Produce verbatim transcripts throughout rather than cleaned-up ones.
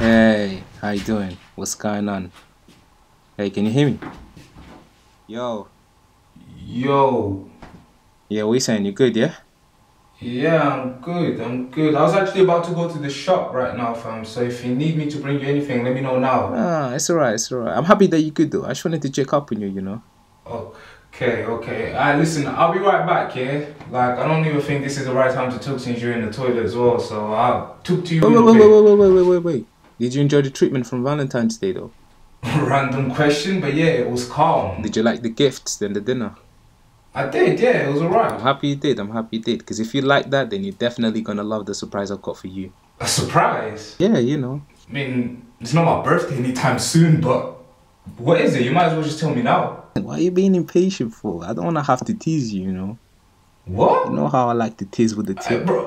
Hey, how you doing? What's going on? Hey, can you hear me? Yo. Yo. Yeah, what are you saying? You good, yeah? Yeah, I'm good. I'm good. I was actually about to go to the shop right now, fam. So if you need me to bring you anything, let me know now. Ah, it's alright, it's alright. I'm happy that you're good, though. I just wanted to check up on you, you know? Oh. Okay, okay. Alright, listen, I'll be right back, yeah? Like, I don't even think this is the right time to talk since you're in the toilet as well, so I'll talk to you wait, in wait, a bit. Wait, wait, wait, wait, wait, wait, Did you enjoy the treatment from Valentine's Day, though? Random question, but yeah, it was calm. Did you like the gifts and the dinner? I did, yeah, it was alright. I'm happy you did, I'm happy you did, because if you like that, then you're definitely gonna love the surprise I've got for you. A surprise? Yeah, you know. I mean, it's not my birthday anytime soon, but what is it? You might as well just tell me now. What are you being impatient for? I don't want to have to tease you, you know. What? You know how I like to tease with the tip. Uh, bro,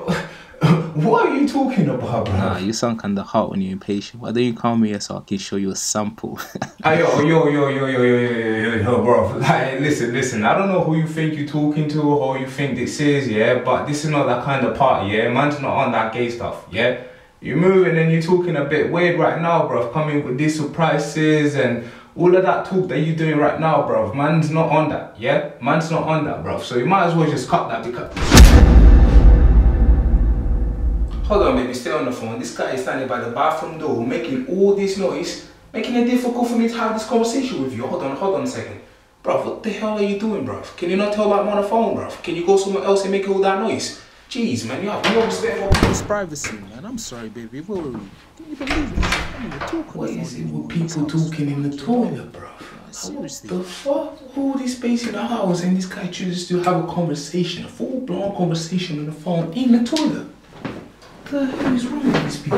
what are you talking about, bro? Nah, you sound kind of hot when you're impatient. Why don't you call me here so I can show you a sample? Ay, yo, yo, yo, yo, yo, yo, yo, yo, yo, bro. Like, listen, listen. I don't know who you think you're talking to or who you think this is, yeah? But this is not that kind of party, yeah? Man's not on that gay stuff, yeah? You're moving and you're talking a bit weird right now, bro. Coming with these surprises and... all of that talk that you're doing right now, bruv, man's not on that, yeah? Man's not on that, bruv, so you might as well just cut that because... Hold on, baby, stay on the phone. This guy is standing by the bathroom door making all this noise, making it difficult for me to have this conversation with you. Hold on, hold on a second. Bruv, what the hell are you doing, bruv? Can you not tell I'm on the phone, bruv? Can you go somewhere else and make all that noise? Jeez, man, you have no respect for... It's privacy, man. I'm sorry, baby. What are we... Can you believe this? What is it with people talking in the toilet, bro? Seriously. What the fuck? All this space in the house and this guy chooses to have a conversation, a full-blown conversation on the phone in the toilet. What the hell is wrong with these people?